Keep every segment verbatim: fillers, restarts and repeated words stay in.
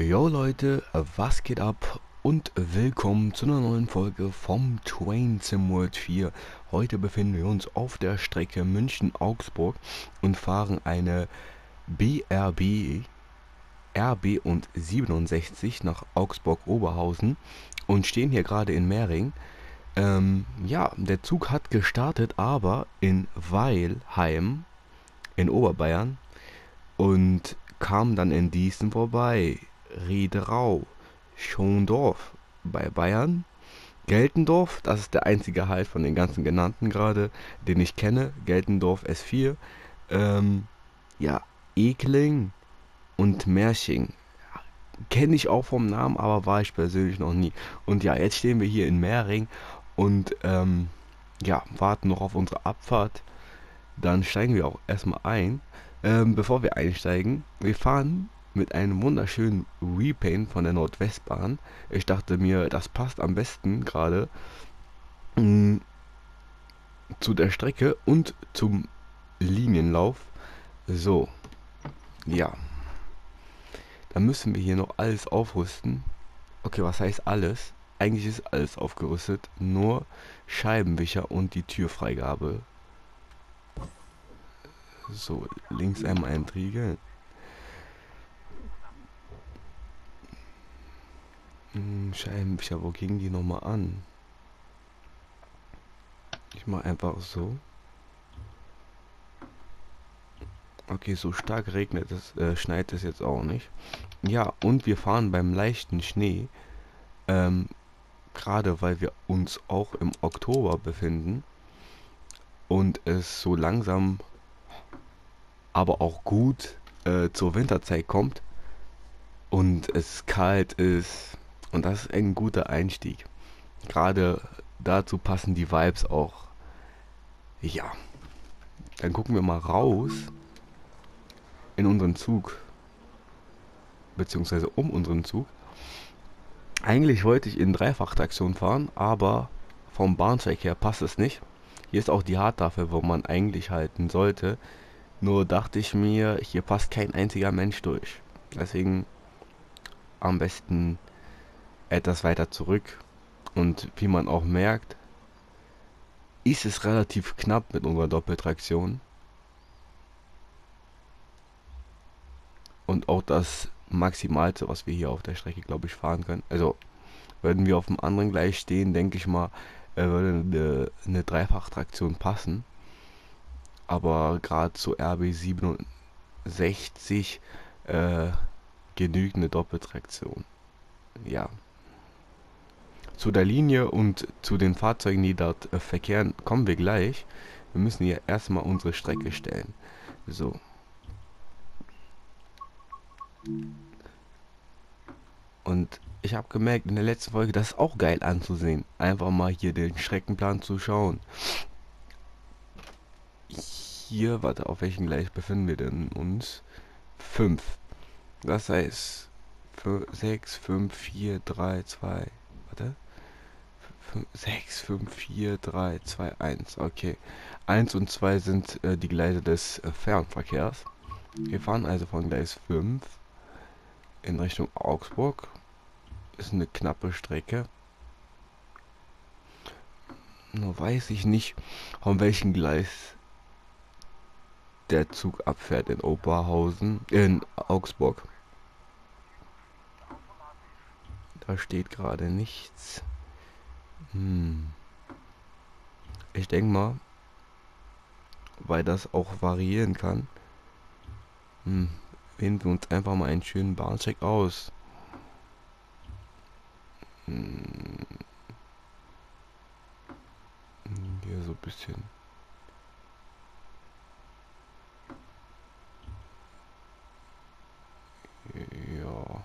Jo Leute, was geht ab und willkommen zu einer neuen Folge vom Train Sim World vier. Heute befinden wir uns auf der Strecke München-Augsburg und fahren eine B R B, R B und siebenundsechzig nach Augsburg-Oberhausen und stehen hier gerade in Mering. Ähm, ja, der Zug hat gestartet, aber in Weilheim in Oberbayern und kam dann in Dießen vorbei. Riederau, Schondorf bei Bayern, Geltendorf, das ist der einzige Halt von den ganzen genannten gerade, den ich kenne, Geltendorf S vier, ähm, ja, Ekling und Märching, kenne ich auch vom Namen, aber war ich persönlich noch nie. Und ja, jetzt stehen wir hier in Mering und ähm, ja, warten noch auf unsere Abfahrt, dann steigen wir auch erstmal ein. Ähm, bevor wir einsteigen, wir fahren mit einem wunderschönen Repaint von der Nordwestbahn. Ich dachte mir, das passt am besten gerade ähm, zu der Strecke und zum Linienlauf. So, ja. Dann müssen wir hier noch alles aufrüsten. Okay, was heißt alles? Eigentlich ist alles aufgerüstet, nur Scheibenwischer und die Türfreigabe. So, links einmal eintriegeln. Scheibenwischer, wo ging die nochmal an? Ich mache einfach so. Okay, so stark regnet es, äh, schneit es jetzt auch nicht. Ja, und wir fahren beim leichten Schnee. Ähm, gerade weil wir uns auch im Oktober befinden. Und es so langsam, aber auch gut äh, zur Winterzeit kommt. Und es kalt ist. Und das ist ein guter Einstieg. Gerade dazu passen die Vibes auch. Ja. Dann gucken wir mal raus. In unseren Zug. Beziehungsweise um unseren Zug. Eigentlich wollte ich in Dreifachtaktion fahren, aber vom Bahnsteig her passt es nicht. Hier ist auch die Hardtafel, wo man eigentlich halten sollte. Nur dachte ich mir, hier passt kein einziger Mensch durch. Deswegen am besten etwas weiter zurück. Und wie man auch merkt, ist es relativ knapp mit unserer Doppeltraktion. Und auch das Maximalste, was wir hier auf der Strecke, glaube ich, fahren können. Also, würden wir auf dem anderen Gleis stehen, denke ich mal, würde eine, eine Dreifachtraktion passen. Aber gerade zu R B siebenundsechzig äh, genügt eine Doppeltraktion. Ja. Zu der Linie und zu den Fahrzeugen, die dort äh, verkehren, kommen wir gleich. Wir müssen hier erstmal unsere Strecke stellen. So. Und ich habe gemerkt in der letzten Folge, das ist auch geil anzusehen. Einfach mal hier den Streckenplan zu schauen. Hier, warte, auf welchem Gleis befinden wir denn uns? fünf. Das heißt, sechs, fünf, vier, drei, zwei, warte. sechs, fünf, vier, drei, zwei, eins. Okay. eins und zwei sind äh, die Gleise des äh, Fernverkehrs. Wir fahren also von Gleis fünf in Richtung Augsburg. Ist eine knappe Strecke. Nur weiß ich nicht, von welchem Gleis der Zug abfährt in Oberhausen, in Augsburg. Da steht gerade nichts. Hm. Ich denke mal, weil das auch variieren kann, hm, wählen wir uns einfach mal einen schönen Bahnsteig aus. Hm. Hier so ein bisschen. Ja.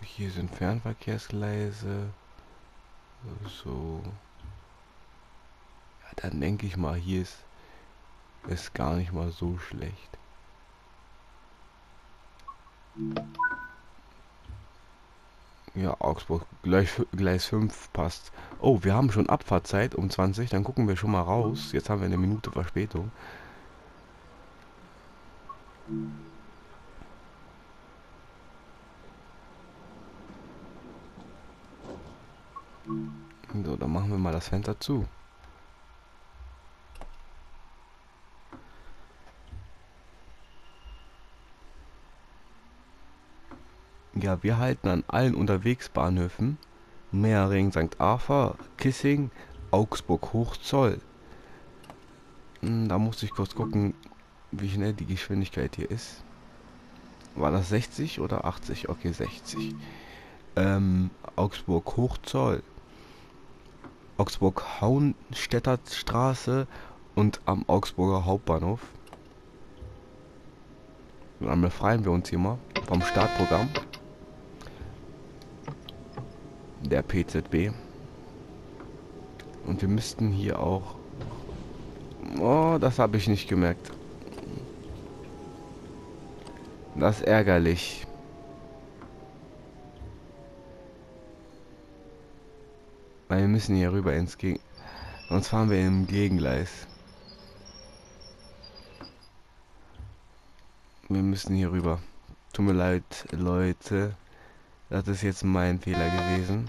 Hier sind Fernverkehrsgleise. So. Ja, dann denke ich mal, hier ist es gar nicht mal so schlecht. Ja, Augsburg, Gleis fünf passt. Oh, wir haben schon Abfahrtzeit um zwanzig, dann gucken wir schon mal raus. Jetzt haben wir eine Minute Verspätung. das Fenster zu. Ja, wir halten an allen Unterwegsbahnhöfen Mering, Sankt Arthur, Kissing, Augsburg-Hochzoll. Da musste ich kurz gucken, wie schnell die Geschwindigkeit hier ist. War das sechzig oder achtzig? Okay, sechzig. Ähm, Augsburg-Hochzoll, Augsburg-Haunstetter Straße und am Augsburger Hauptbahnhof. Und dann befreien wir uns hier mal vom Startprogramm der P Z B. Und wir müssten hier auch... Oh, das habe ich nicht gemerkt. Das ist ärgerlich. Weil wir müssen hier rüber ins Gegen... Sonst fahren wir im Gegengleis. Wir müssen hier rüber. Tut mir leid, Leute. Das ist jetzt mein Fehler gewesen.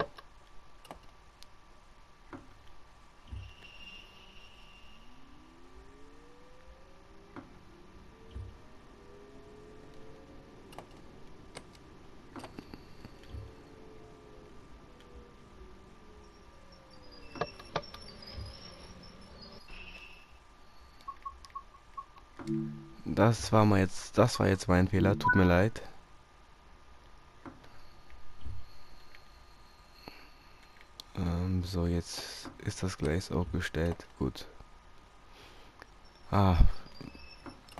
Das war mal jetzt, das war jetzt mein Fehler, tut mir leid. Ähm, so, jetzt ist das Gleis auch gestellt, gut. Ah,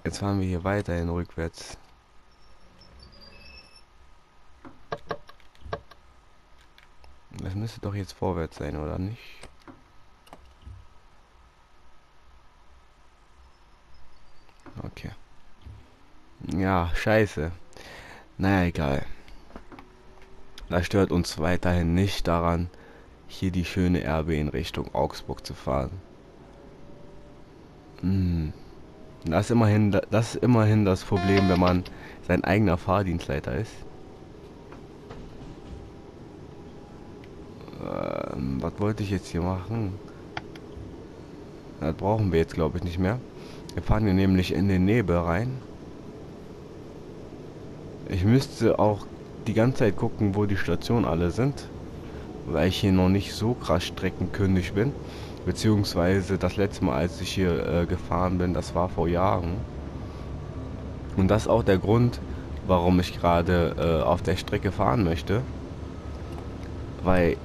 jetzt fahren wir hier weiterhin rückwärts. Das müsste doch jetzt vorwärts sein, oder nicht? Okay. Ja, scheiße. Naja, egal. Das stört uns weiterhin nicht daran, hier die schöne R B in Richtung Augsburg zu fahren. Hm. Das ist immerhin, das ist immerhin das Problem, wenn man sein eigener Fahrdienstleiter ist. Ähm, was wollte ich jetzt hier machen? Das brauchen wir jetzt, glaube ich, nicht mehr. Wir fahren hier nämlich in den Nebel rein. Ich müsste auch die ganze Zeit gucken, wo die Stationen alle sind, weil ich hier noch nicht so krass streckenkündig bin. Beziehungsweise das letzte Mal, als ich hier äh, gefahren bin, das war vor Jahren. Und das ist auch der Grund, warum ich gerade äh, auf der Strecke fahren möchte. Weil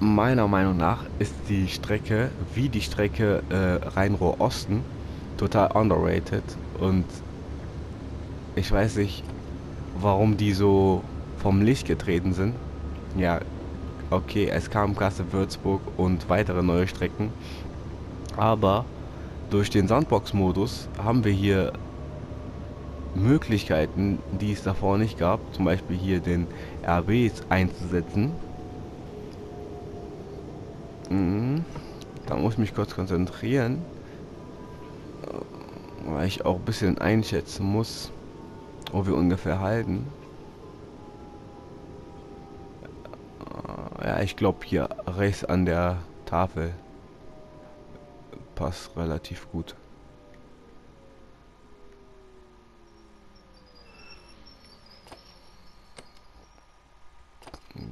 meiner Meinung nach ist die Strecke, wie die Strecke äh, Rhein-Ruhr-Osten, total underrated. Und ich weiß nicht, warum die so vom Licht getreten sind. Ja, okay, es kam Kassel, Würzburg und weitere neue Strecken. Aber durch den Sandbox-Modus haben wir hier Möglichkeiten, die es davor nicht gab. Zum Beispiel hier den R B einzusetzen. Mhm. Da muss ich mich kurz konzentrieren, weil ich auch ein bisschen einschätzen muss, wo wir ungefähr halten. Ja, ich glaube hier rechts an der Tafel passt relativ gut.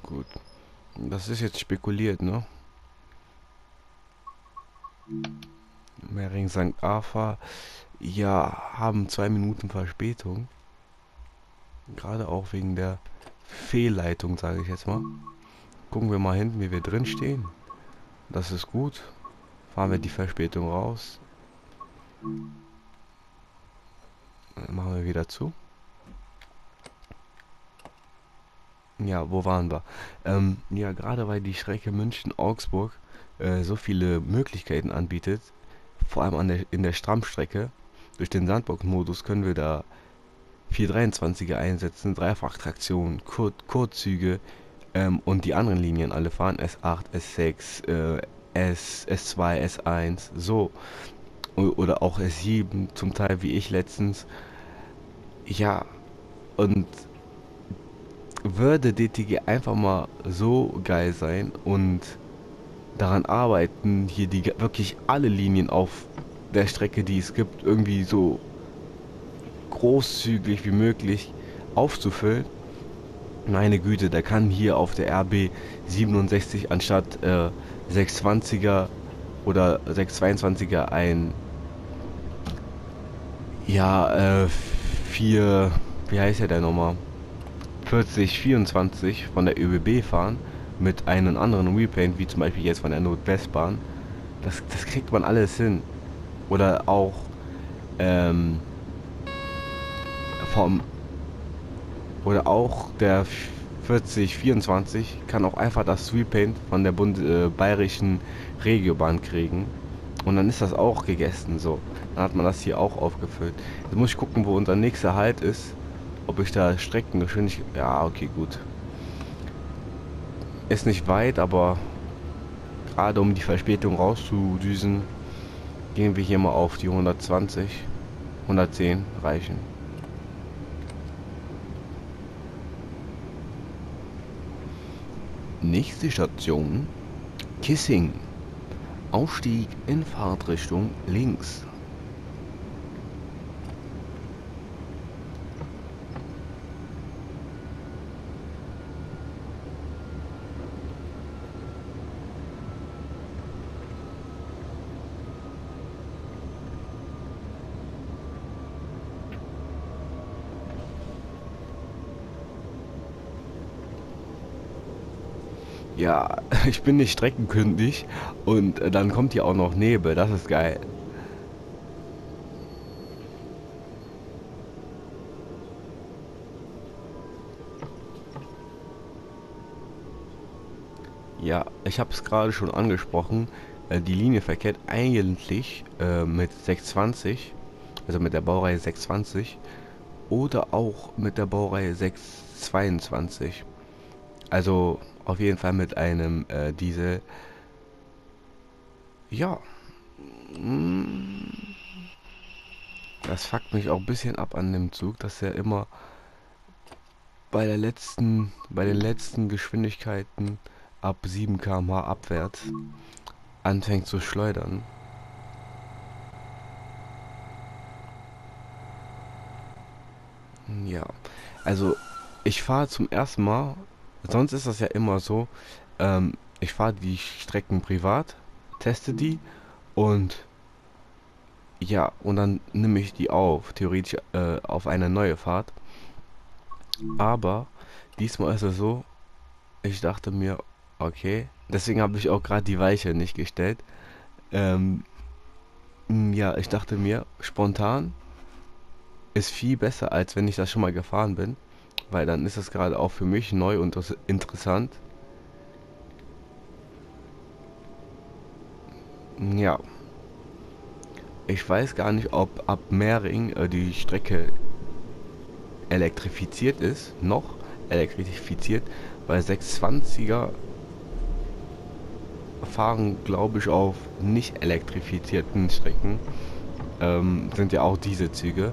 Gut. Das ist jetzt spekuliert, ne? Mering Sankt Arthur. Ja, haben zwei Minuten Verspätung. Gerade auch wegen der Fehlleitung, sage ich jetzt mal. Gucken wir mal hinten, wie wir drin stehen. Das ist gut. Fahren wir die Verspätung raus. Dann machen wir wieder zu. Ja, wo waren wir? Ähm, ja, gerade weil die Strecke München-Augsburg äh, so viele Möglichkeiten anbietet, vor allem an der, in der Strammstrecke, durch den Sandbox-Modus können wir da vier dreiundzwanziger einsetzen, Dreifachtraktion, Kur Kurzzüge ähm, und die anderen Linien alle fahren, S acht, S sechs, äh, S, S zwei, S eins, so. Oder auch S sieben, zum Teil wie ich letztens. Ja, und würde D T G einfach mal so geil sein und daran arbeiten, hier die wirklich alle Linien auf der Strecke, die es gibt, irgendwie so großzügig wie möglich aufzufüllen. Meine Güte, da kann hier auf der R B siebenundsechzig anstatt äh, sechshundertzwanziger oder sechshundertzweiundzwanziger ein, ja, äh, vier, wie heißt er denn nochmal, vierzig vierundzwanzig von der ÖBB fahren mit einem anderen Repaint, wie zum Beispiel jetzt von der Nordwestbahn. Das, das kriegt man alles hin. Oder auch ähm, vom oder auch der vierzig vierundzwanzig kann auch einfach das Repaint von der Bund äh, Bayerischen RegioBahn kriegen. Und dann ist das auch gegessen so. Dann hat man das hier auch aufgefüllt. Jetzt muss ich gucken, wo unser nächster Halt ist. Ob ich da Streckengeschwindigkeit... Ja, okay, gut. Ist nicht weit, aber gerade um die Verspätung rauszudüsen, gehen wir hier mal auf die hundertzwanzig. hundertzehn reichen. Nächste Station Kissing. Ausstieg in Fahrtrichtung links. Ja, ich bin nicht streckenkündig und dann kommt hier auch noch Nebel, das ist geil. Ja, ich habe es gerade schon angesprochen, die Linie verkehrt eigentlich äh, mit sechshundertzwanzig, also mit der Baureihe sechshundertzwanzig oder auch mit der Baureihe sechshundertzweiundzwanzig. Also auf jeden Fall mit einem äh, Diesel. Ja. Das fuckt mich auch ein bisschen ab an dem Zug, dass er immer bei der letzten, bei den letzten Geschwindigkeiten ab sieben Kilometer pro Stunde abwärts anfängt zu schleudern. Ja. Also ich fahre zum ersten Mal. Sonst ist das ja immer so, ähm, ich fahre die Strecken privat, teste die und ja, und dann nehme ich die auf, theoretisch äh, auf eine neue Fahrt. Aber diesmal ist es so, ich dachte mir, okay, deswegen habe ich auch gerade die Weiche nicht gestellt. Ähm, ja, ich dachte mir, spontan ist viel besser, als wenn ich das schon mal gefahren bin. Weil dann ist das gerade auch für mich neu und interessant. Ja. Ich weiß gar nicht, ob ab Mering äh, die Strecke elektrifiziert ist. Noch elektrifiziert. Weil sechshundertzwanziger fahren, glaube ich, auf nicht elektrifizierten Strecken. Ähm, sind ja auch diese Züge.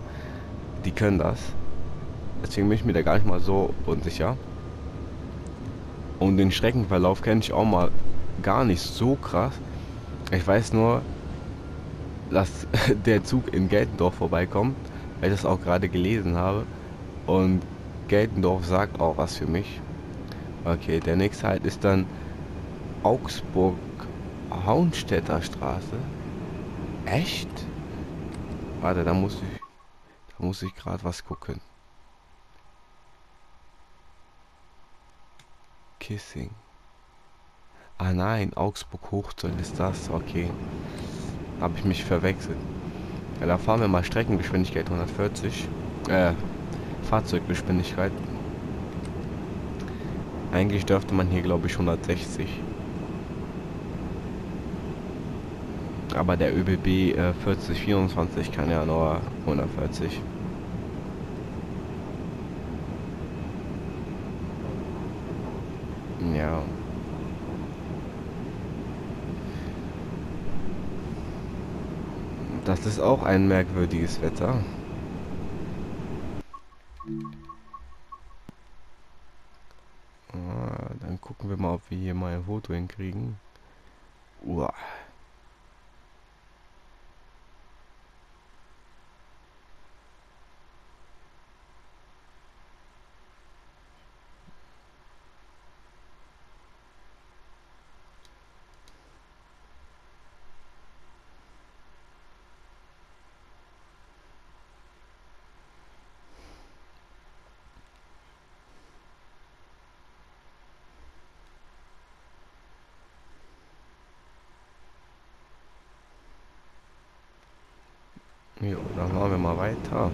Die können das. Deswegen bin ich mir da gar nicht mal so unsicher. Und den Streckenverlauf kenne ich auch mal gar nicht so krass. Ich weiß nur, dass der Zug in Geltendorf vorbeikommt, weil ich das auch gerade gelesen habe. Und Geltendorf sagt auch was für mich. Okay, der nächste Halt ist dann Augsburg-Haunstetter Straße. Echt? Warte, da muss ich, da muss ich gerade was gucken. Kissing. Ah nein, Augsburg-Hochzoll ist das, okay. Habe ich mich verwechselt. Ja, da fahren wir mal Streckengeschwindigkeit hundertvierzig. Äh, Fahrzeuggeschwindigkeit. Eigentlich dürfte man hier, glaube ich, hundertsechzig. Aber der ÖBB äh, vierzig vierundzwanzig kann ja nur hundertvierzig. Ja. Das ist auch ein merkwürdiges Wetter. Ah, dann gucken wir mal, ob wir hier mal ein Foto hinkriegen. Uah. Ja, dann machen wir mal weiter.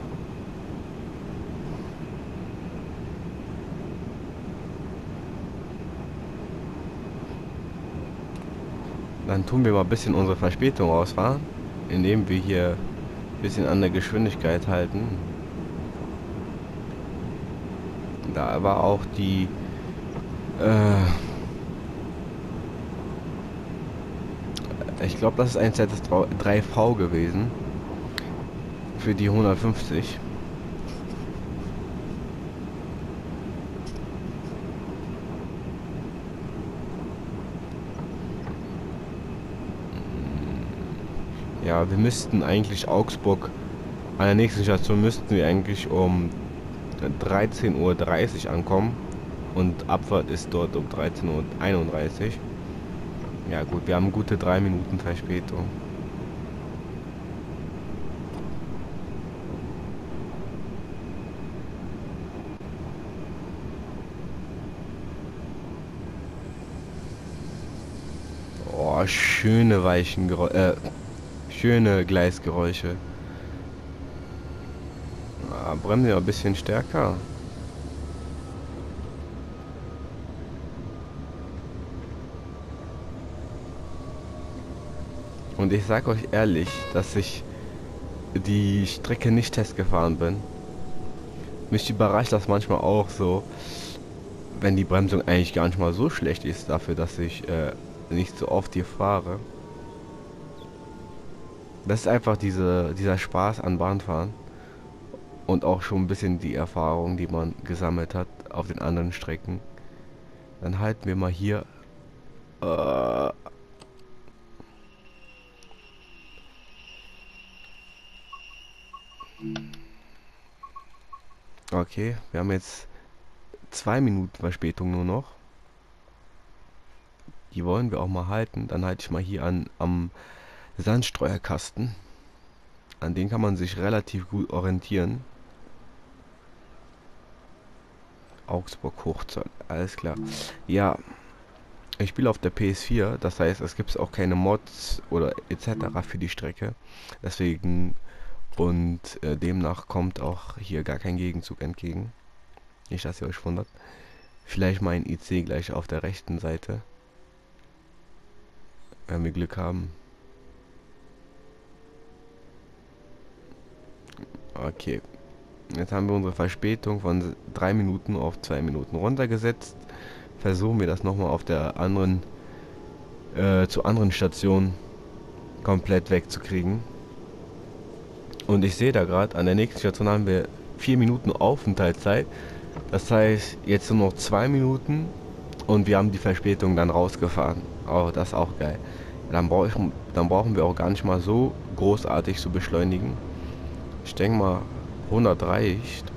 Dann tun wir mal ein bisschen unsere Verspätung ausfahren, indem wir hier ein bisschen an der Geschwindigkeit halten. Da war auch die äh, ich glaube, das ist ein Z drei V gewesen. Für die hundertfünfzig. Ja, wir müssten eigentlich Augsburg, an der nächsten Station müssten wir eigentlich um dreizehn Uhr dreißig ankommen und Abfahrt ist dort um dreizehn Uhr einunddreißig. Ja gut, wir haben gute drei Minuten Verspätung. Schöne weichen Geräu äh, schöne Gleisgeräusche. Ah, bremsen wir ein bisschen stärker. Und ich sag euch ehrlich, dass ich die Strecke nicht testgefahren bin. Mich überrascht das manchmal auch so, wenn die Bremsung eigentlich gar nicht mal so schlecht ist dafür, dass ich äh, nicht so oft hier fahre. Das ist einfach diese, dieser Spaß an Bahnfahren und auch schon ein bisschen die Erfahrung, die man gesammelt hat auf den anderen Strecken. Dann halten wir mal hier. Äh okay, wir haben jetzt zwei Minuten Verspätung nur noch. Die wollen wir auch mal halten. Dann halte ich mal hier an am Sandstreuerkasten. An den kann man sich relativ gut orientieren. Augsburg-Hochzoll, alles klar. Ja, ich spiele auf der P S vier. Das heißt, es gibt auch keine Mods oder et cetera für die Strecke. Deswegen und äh, demnach kommt auch hier gar kein Gegenzug entgegen. Nicht, dass ihr euch wundert. Vielleicht mein I C gleich auf der rechten Seite, wenn wir Glück haben. Okay. Jetzt haben wir unsere Verspätung von drei Minuten auf zwei Minuten runtergesetzt. Versuchen wir das nochmal auf der anderen, äh, zur anderen Station komplett wegzukriegen. Und ich sehe da gerade, an der nächsten Station haben wir vier Minuten Aufenthaltszeit. Das heißt, jetzt nur noch zwei Minuten und wir haben die Verspätung dann rausgefahren. Oh, das ist auch geil. Dann, brauch ich, dann brauchen wir auch gar nicht mal so großartig zu beschleunigen. Ich denke mal, hundert reicht.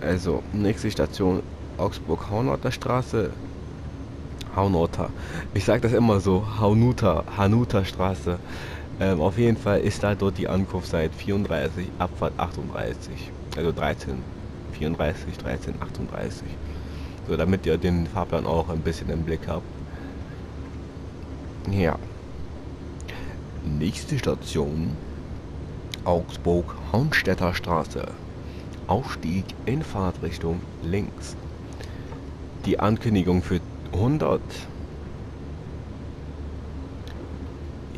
Also, nächste Station Augsburg-Haunstetter Straße. Haunstetter. Ich sage das immer so, Haunstetter, Haunstetter Straße. Ähm, auf jeden Fall ist da dort die Ankunftszeit vierunddreißig, Abfahrt achtunddreißig, also dreizehn, vierunddreißig, dreizehn, achtunddreißig. So, damit ihr den Fahrplan auch ein bisschen im Blick habt. Ja. Nächste Station, Augsburg-Haunstetter Straße. Aufstieg in Fahrtrichtung links. Die Ankündigung für hundert.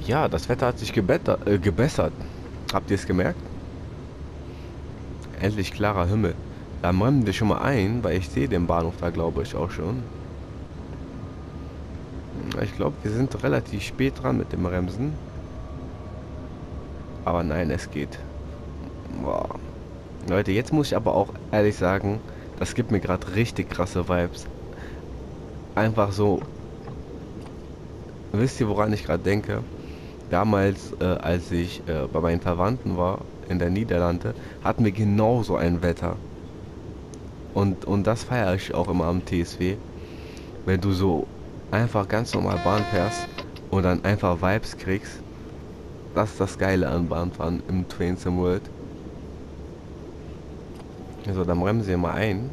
Ja, das Wetter hat sich gebetter, äh, gebessert. Habt ihr es gemerkt? Endlich klarer Himmel. Da bremsen wir schon mal ein, weil ich sehe den Bahnhof da, glaube ich, auch schon. Ich glaube, wir sind relativ spät dran mit dem Bremsen. Aber nein, es geht. Wow. Leute, jetzt muss ich aber auch ehrlich sagen, das gibt mir gerade richtig krasse Vibes. Einfach so. Wisst ihr, woran ich gerade denke? Damals, äh, als ich äh, bei meinen Verwandten war, in der Niederlande, hatten wir genauso ein Wetter. Und, und das feiere ich auch immer am T S W. Wenn du so einfach ganz normal Bahn fährst und dann einfach Vibes kriegst, das ist das Geile an Bahnfahren im Train Sim World. Also dann bremsen wir mal ein.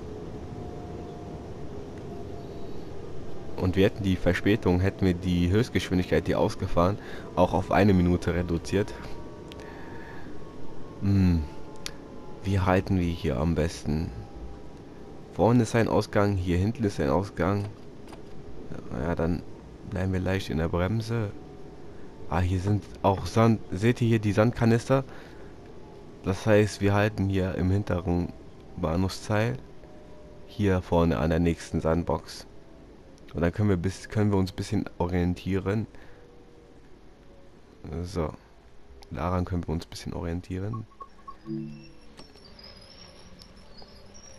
Und wir hätten die Verspätung, hätten wir die Höchstgeschwindigkeit, die ausgefahren, auch auf eine Minute reduziert. Hm. Wie halten wir hier am besten? Vorne ist ein Ausgang, hier hinten ist ein Ausgang. Ja, dann bleiben wir leicht in der Bremse. Ah, hier sind auch Sand. Seht ihr hier die Sandkanister? Das heißt, wir halten hier im hinteren Bahnhofsteil. Hier vorne an der nächsten Sandbox. Und dann können wir, bis, können wir uns ein bisschen orientieren. So. Daran können wir uns ein bisschen orientieren.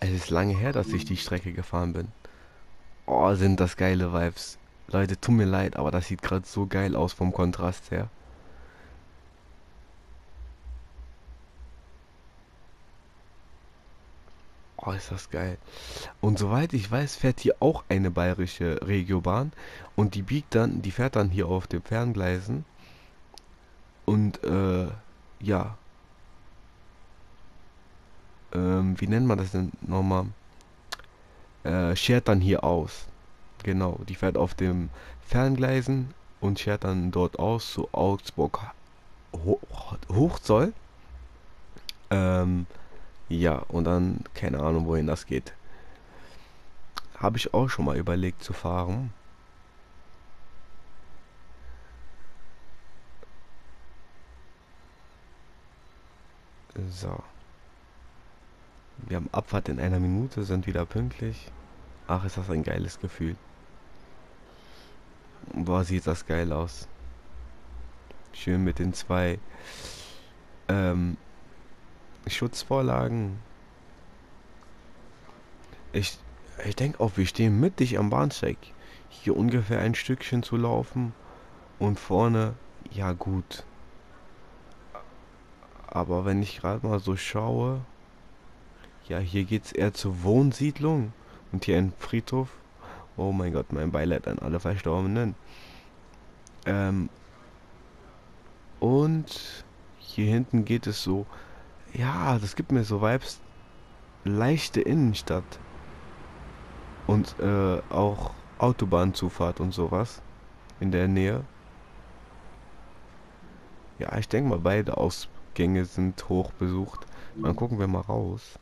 Es ist lange her, dass ich die Strecke gefahren bin. Oh, sind das geile Vibes. Leute, tut mir leid, aber das sieht gerade so geil aus vom Kontrast her. Oh, ist das geil. Und soweit ich weiß, fährt hier auch eine Bayerische RegioBahn. Und die biegt dann, die fährt dann hier auf den Ferngleisen. Und, äh, ja. Ähm, wie nennt man das denn nochmal? Äh, schert dann hier aus. Genau, die fährt auf dem Ferngleisen und schert dann dort aus zu Augsburg Hochzoll. Ähm, ja, und dann, keine Ahnung, wohin das geht. Habe ich auch schon mal überlegt zu fahren. So. Wir haben Abfahrt in einer Minute, sind wieder pünktlich. Ach, ist das ein geiles Gefühl. Boah, sieht das geil aus. Schön mit den zwei ähm, Schutzvorlagen. Ich, ich denke auch, wir stehen mittig am Bahnsteig. Hier ungefähr ein Stückchen zu laufen. Und vorne, ja gut. Aber wenn ich gerade mal so schaue... Ja, hier geht es eher zur Wohnsiedlung. Und hier ein Friedhof. Oh mein Gott, mein Beileid an alle Verstorbenen. Ähm, und hier hinten geht es so... Ja, das gibt mir so Vibes. Leichte Innenstadt. Und äh, auch Autobahnzufahrt und sowas. In der Nähe. Ja, ich denke mal, beide Ausgänge sind hoch besucht. Dann gucken wir mal raus.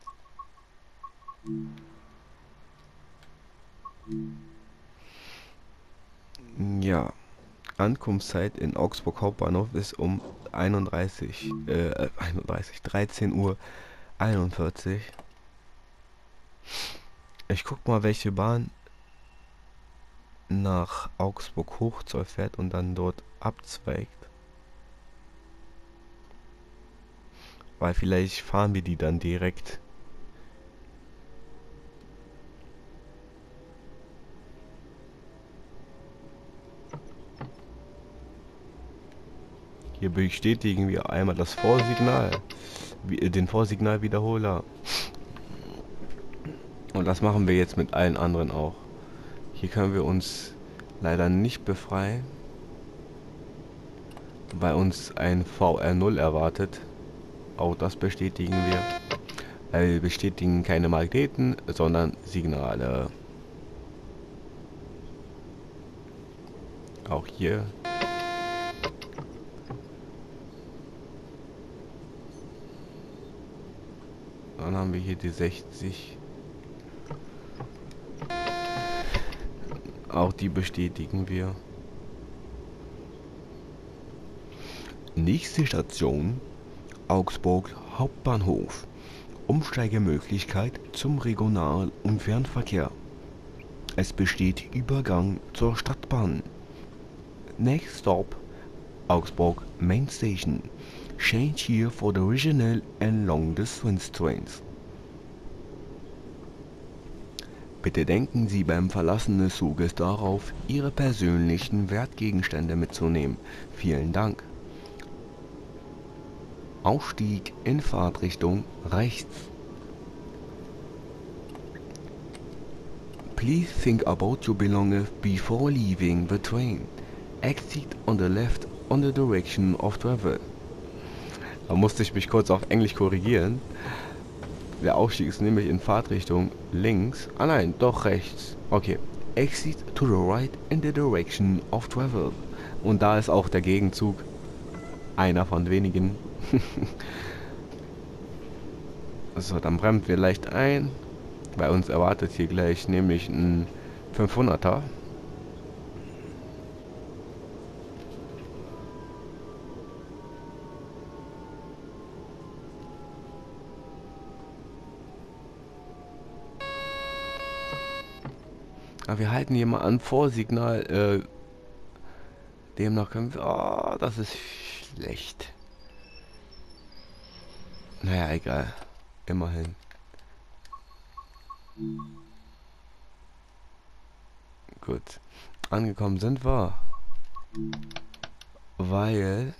Ja, Ankunftszeit in Augsburg Hauptbahnhof ist um einunddreißig, äh, einunddreißig, dreizehn Uhr einundvierzig. Ich guck mal, welche Bahn nach Augsburg Hochzoll fährt und dann dort abzweigt. Weil vielleicht fahren wir die dann direkt. Hier bestätigen wir einmal das Vorsignal, den Vorsignalwiederholer. Und das machen wir jetzt mit allen anderen auch. Hier können wir uns leider nicht befreien, weil uns ein V R null erwartet. Auch das bestätigen wir. Weil wir bestätigen keine Magneten, sondern Signale. Auch hier. Dann haben wir hier die sechzig. Auch die bestätigen wir. Nächste Station Augsburg Hauptbahnhof. Umsteigemöglichkeit zum Regional- und Fernverkehr. Es besteht Übergang zur Stadtbahn. Next Stop Augsburg Main Station. Change here for the regional and long-distance trains. Bitte denken Sie beim Verlassen des Zuges darauf, Ihre persönlichen Wertgegenstände mitzunehmen. Vielen Dank. Ausstieg in Fahrtrichtung rechts. Please think about your belongings before leaving the train. Exit on the left on the direction of travel. Da musste ich mich kurz auf Englisch korrigieren. Der Aufstieg ist nämlich in Fahrtrichtung links. Ah nein, doch rechts. Okay. Exit to the right in the direction of travel. Und da ist auch der Gegenzug. Einer von wenigen. So, dann bremsen wir leicht ein. Bei uns erwartet hier gleich nämlich ein fünfhunderter. Wir halten hier mal an Vorsignal. Äh, demnach können wir... Oh, das ist schlecht. Naja, egal. Immerhin. Gut. Angekommen sind wir. Weil...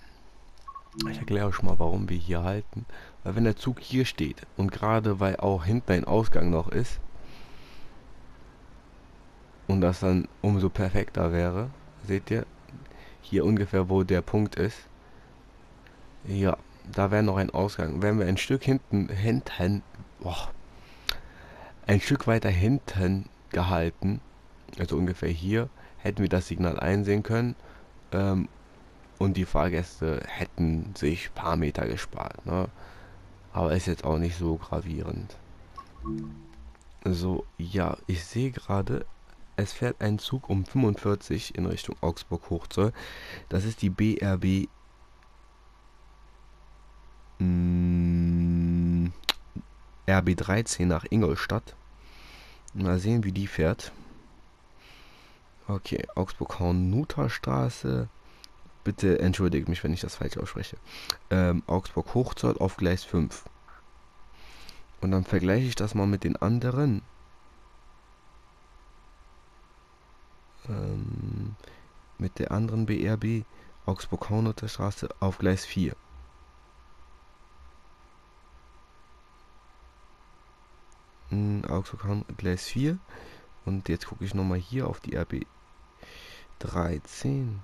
Ich erkläre euch mal, warum wir hier halten. Weil wenn der Zug hier steht und gerade weil auch hinten ein Ausgang noch ist, und das dann umso perfekter wäre. Seht ihr? Hier ungefähr, wo der Punkt ist. Ja, da wäre noch ein Ausgang. Wenn wir ein Stück hinten, hinten, boah, ein Stück weiter hinten gehalten, also ungefähr hier, hätten wir das Signal einsehen können. Ähm, und die Fahrgäste hätten sich ein paar Meter gespart. Ne? Aber ist jetzt auch nicht so gravierend. So, ja, ich sehe gerade... Es fährt ein Zug um fünfundvierzig in Richtung Augsburg-Hochzoll. Das ist die B R B mm, R B dreizehn nach Ingolstadt. Mal sehen, wie die fährt. Okay, Augsburg-Haunstetter Straße. Bitte entschuldigt mich, wenn ich das falsch ausspreche. Ähm, Augsburg-Hochzoll auf Gleis fünf. Und dann vergleiche ich das mal mit den anderen. Mit der anderen B R B Augsburg-Haunstetter Straße auf Gleis vier. Hm, Augsburg-Haunstetter Gleis vier. Und jetzt gucke ich nochmal hier auf die R B dreizehn.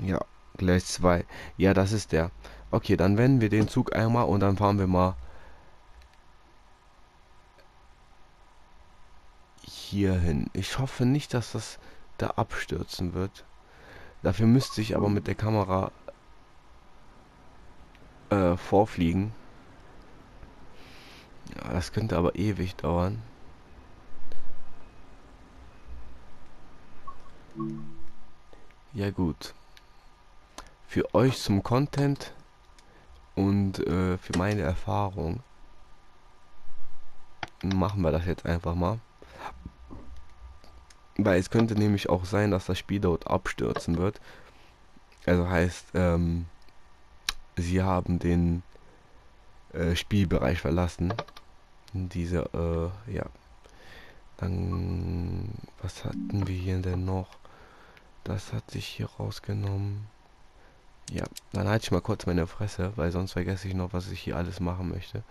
Ja, Gleis zwei. Ja, das ist der. Okay, dann wenden wir den Zug einmal und dann fahren wir mal hier hin. Ich hoffe nicht, dass das da abstürzen wird. Dafür müsste ich aber mit der Kamera äh, vorfliegen. Ja, das könnte aber ewig dauern. Ja gut. Für euch zum Content und äh, für meine Erfahrung machen wir das jetzt einfach mal. Weil es könnte nämlich auch sein, dass das Spiel dort abstürzen wird. Also heißt, ähm, sie haben den äh, Spielbereich verlassen. Diese, äh, ja. Dann, was hatten wir hier denn noch? Das hat sich hier rausgenommen. Ja, dann halte ich mal kurz meine Fresse, weil sonst vergesse ich noch, was ich hier alles machen möchte.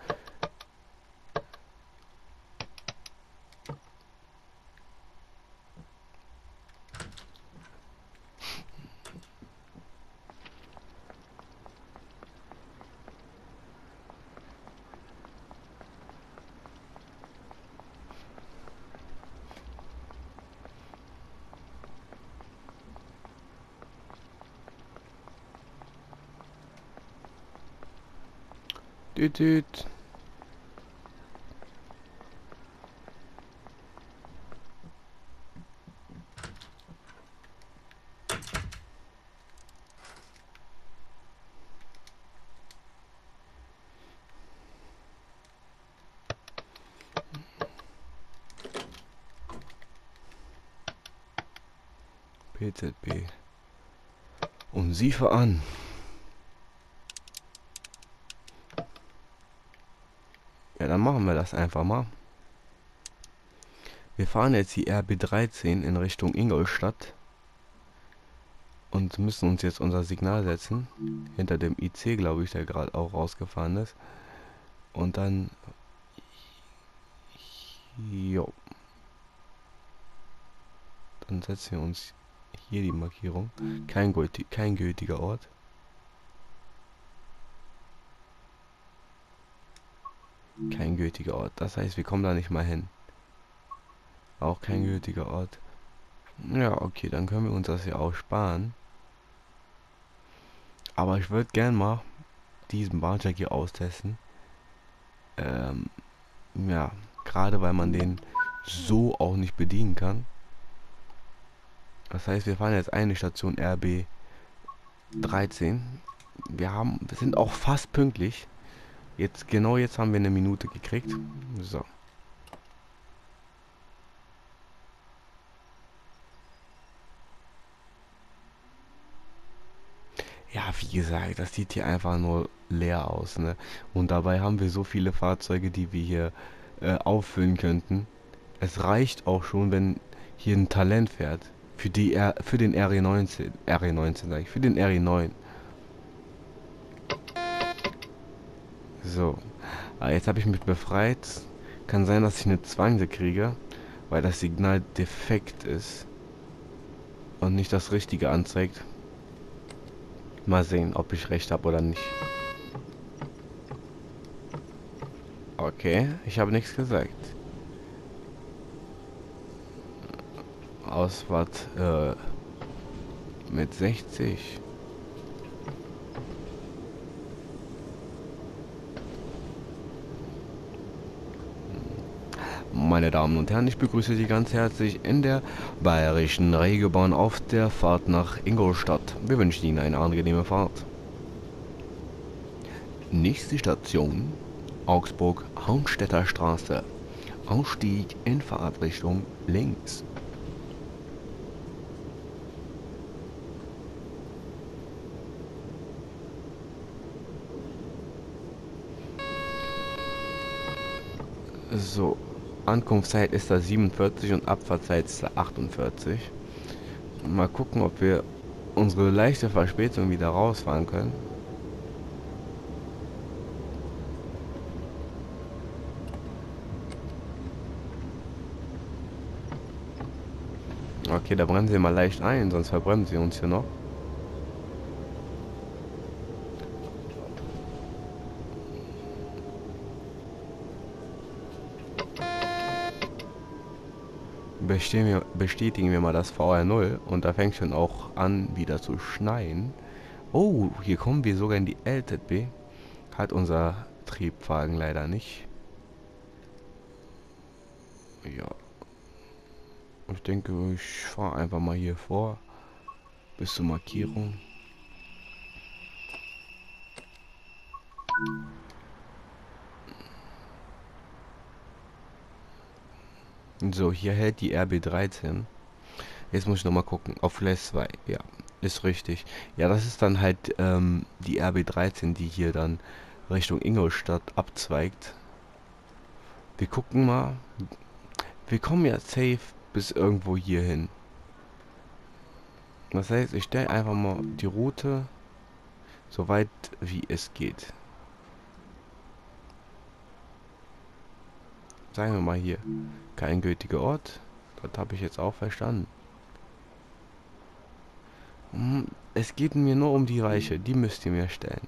P Z B und sie fahren an. Ja, dann machen wir das einfach mal. Wir fahren jetzt die R B dreizehn in Richtung Ingolstadt und müssen uns jetzt unser Signal setzen. Hinter dem I C, glaube ich, der gerade auch rausgefahren ist. Und dann... Jo. Dann setzen wir uns hier die Markierung. Kein, kein gültiger Ort. Kein gültiger Ort. Das heißt, wir kommen da nicht mal hin. Auch kein gültiger Ort. Ja, okay, dann können wir uns das ja auch sparen. Aber ich würde gern mal diesen Bahnsteig hier austesten. Ähm, ja, gerade weil man den so auch nicht bedienen kann. Das heißt, wir fahren jetzt eine Station R B dreizehn. Wir haben, wir sind auch fast pünktlich. Jetzt, genau jetzt haben wir eine Minute gekriegt. So. Ja, wie gesagt, das sieht hier einfach nur leer aus, ne? Und dabei haben wir so viele Fahrzeuge, die wir hier äh, auffüllen könnten. Es reicht auch schon, wenn hier ein Talent fährt. Für die R für den R E neunzehn. R E neunzehn sag ich. Für den R E neun. So. Aber jetzt habe ich mich befreit. Kann sein, dass ich eine Zwange kriege, weil das Signal defekt ist. Und nicht das Richtige anzeigt. Mal sehen, ob ich recht habe oder nicht. Okay, ich habe nichts gesagt. Ausfahrt äh, mit sechzig. Meine Damen und Herren, ich begrüße Sie ganz herzlich in der Bayerischen RegioBahn auf der Fahrt nach Ingolstadt. Wir wünschen Ihnen eine angenehme Fahrt. Nächste Station, Augsburg-Haunstetter Straße. Ausstieg in Fahrtrichtung links. So. Ankunftszeit ist da siebenundvierzig und Abfahrtzeit ist da achtundvierzig. Mal gucken, ob wir unsere leichte Verspätung wieder rausfahren können. Okay, da bremsen wir mal leicht ein, sonst verbremsen wir uns hier noch. Bestätigen wir mal das V R null und da fängt schon auch an wieder zu schneien. Oh, hier kommen wir sogar in die L Z B. Hat unser Triebwagen leider nicht. Ja. Ich denke, ich fahre einfach mal hier vor. Bis zur Markierung. So, hier hält die R B dreizehn. Jetzt muss ich nochmal gucken. Auf Gleis zwei. Ja, ist richtig. Ja, das ist dann halt ähm, die R B dreizehn, die hier dann Richtung Ingolstadt abzweigt. Wir gucken mal. Wir kommen ja safe bis irgendwo hier hin. Das heißt, ich stelle einfach mal die Route so weit wie es geht. Sagen wir mal hier, kein gültiger Ort. Das habe ich jetzt auch verstanden. Es geht mir nur um die Reiche, die müsst ihr mir stellen.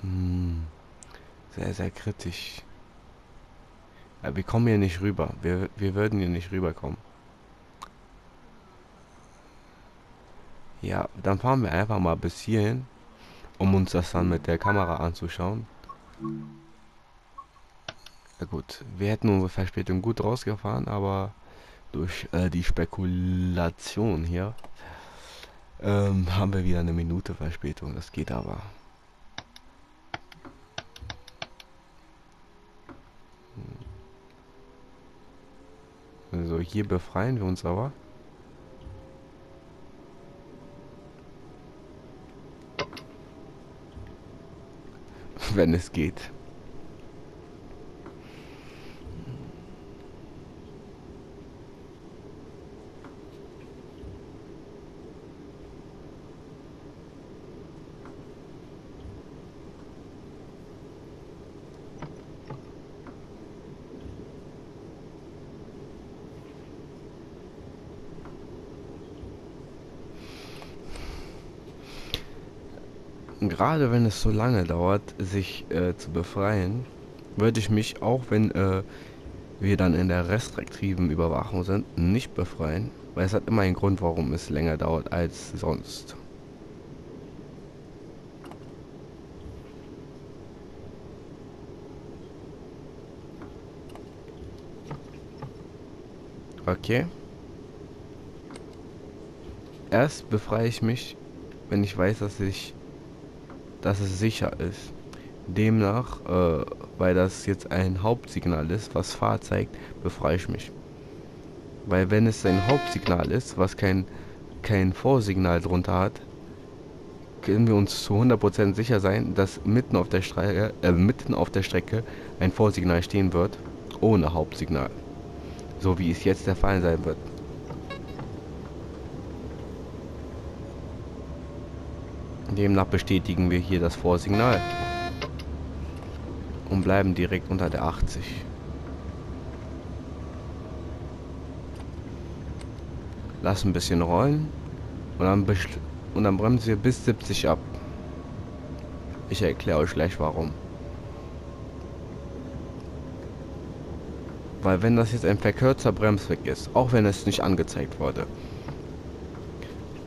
Hm. Sehr, sehr kritisch. Ja, wir kommen hier nicht rüber. Wir, wir würden hier nicht rüberkommen. Ja, dann fahren wir einfach mal bis hierhin, um uns das dann mit der Kamera anzuschauen. Ja gut, wir hätten unsere Verspätung gut rausgefahren, aber durch äh, die Spekulation hier ähm, haben wir wieder eine Minute Verspätung. Das geht aber. Also hier befreien wir uns aber. wenn es geht. Gerade wenn es so lange dauert, sich äh, zu befreien, würde ich mich, auch wenn äh, wir dann in der restriktiven Überwachung sind, nicht befreien, weil es hat immer einen Grund, warum es länger dauert als sonst. Okay. Erst befreie ich mich, wenn ich weiß, dass ich dass es sicher ist. Demnach, äh, weil das jetzt ein Hauptsignal ist, was Fahrt zeigt, befreie ich mich. Weil wenn es ein Hauptsignal ist, was kein, kein Vorsignal drunter hat, können wir uns zu hundert Prozent sicher sein, dass mitten auf der Strecke, äh, mitten auf der Strecke ein Vorsignal stehen wird, ohne Hauptsignal. So wie es jetzt der Fall sein wird. Demnach bestätigen wir hier das Vorsignal und bleiben direkt unter der achtzig. Lass ein bisschen rollen und dann, und dann bremsen wir bis siebzig ab. Ich erkläre euch gleich warum. Weil wenn das jetzt ein verkürzter Bremsweg ist, auch wenn es nicht angezeigt wurde,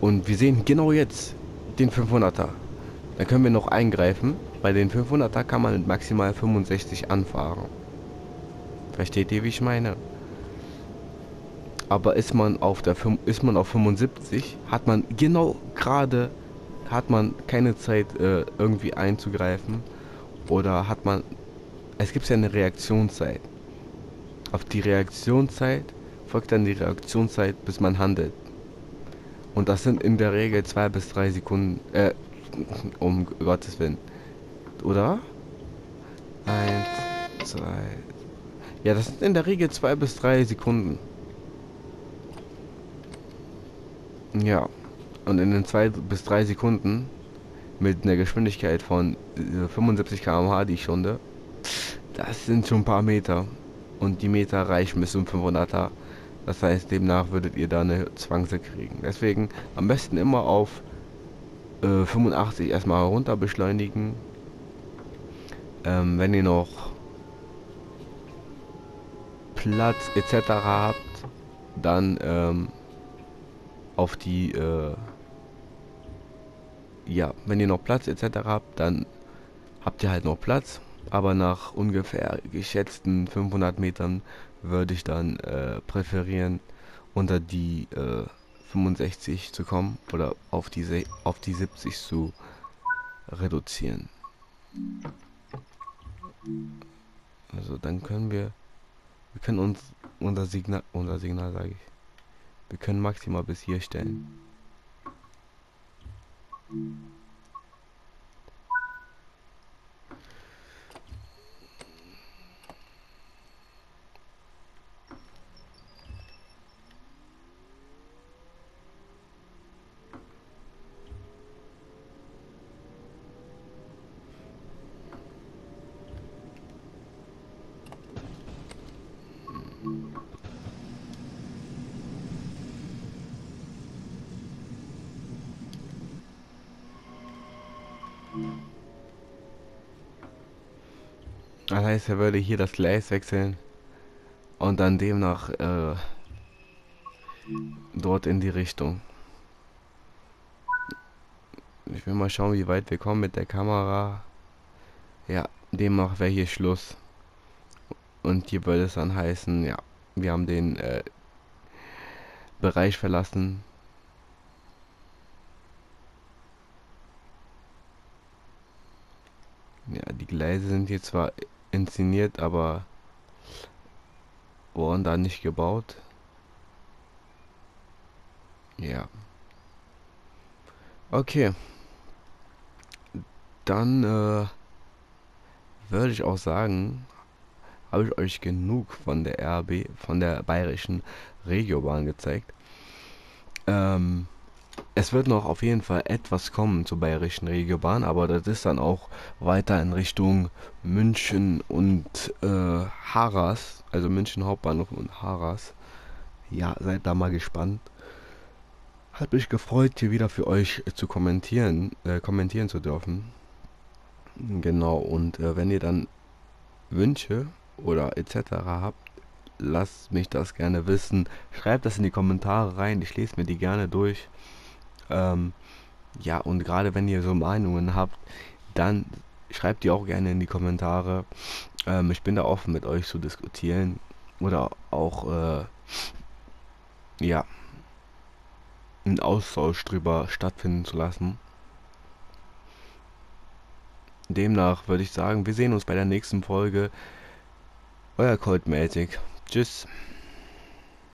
und wir sehen genau jetzt den fünfhunderter, dann können wir noch eingreifen. Bei den fünfhunderter kann man mit maximal fünfundsechzig anfahren. Versteht ihr, wie ich meine? Aber ist man auf der ist man auf fünfundsiebzig, hat man genau gerade hat man keine Zeit äh, irgendwie einzugreifen, oder hat man, es gibt ja eine Reaktionszeit. Auf die Reaktionszeit folgt dann die Reaktionszeit, bis man handelt. Und das sind in der Regel zwei bis drei Sekunden. Äh, um Gottes Willen. Oder? Eins, zwei. Ja, das sind in der Regel zwei bis drei Sekunden. Ja. Und in den zwei bis drei Sekunden mit einer Geschwindigkeit von fünfundsiebzig Kilometer pro Stunde die Stunde. Das sind schon ein paar Meter. Und die Meter reichen bis zum fünfhunderter. Das heißt, demnach würdet ihr da eine Zwangse kriegen. Deswegen am besten immer auf äh, fünfundachtzig erstmal runter beschleunigen. Ähm, wenn ihr noch Platz et cetera habt, dann ähm, auf die äh, ja, wenn ihr noch Platz et cetera habt, dann habt ihr halt noch Platz. Aber nach ungefähr geschätzten fünfhundert Metern würde ich dann äh, präferieren, unter die äh, fünfundsechzig zu kommen oder auf die, auf die siebzig zu reduzieren. Also dann können wir, wir können uns unser Signal, unser Signal sage ich, wir können maximal bis hier stellen. Das heißt, er würde hier das Gleis wechseln und dann demnach äh, dort in die Richtung. Ich will mal schauen, wie weit wir kommen mit der Kamera. Ja, demnach wäre hier Schluss. Und hier würde es dann heißen, ja, wir haben den äh, Bereich verlassen. Ja, die Gleise sind hier zwar inszeniert, aber wurden da nicht gebaut. Ja. Okay. Dann äh, würde ich auch sagen, habe ich euch genug von der R B, von der Bayerischen RegioBahn gezeigt. Ähm, es wird noch auf jeden Fall etwas kommen zur Bayerischen RegioBahn, aber das ist dann auch weiter in Richtung München und äh, Harras, also München Hauptbahnhof und Harras. Ja, seid da mal gespannt. Hat mich gefreut, hier wieder für euch zu kommentieren, äh, kommentieren zu dürfen. Genau, und äh, wenn ihr dann Wünsche oder et cetera habt, lasst mich das gerne wissen. Schreibt das in die Kommentare rein, ich lese mir die gerne durch. Ähm, ja, und gerade wenn ihr so Meinungen habt, dann schreibt die auch gerne in die Kommentare. Ähm, ich bin da offen, mit euch zu diskutieren. Oder auch, äh, ja, einen Austausch drüber stattfinden zu lassen. Demnach würde ich sagen, wir sehen uns bei der nächsten Folge. Euer Coldmatic. Tschüss.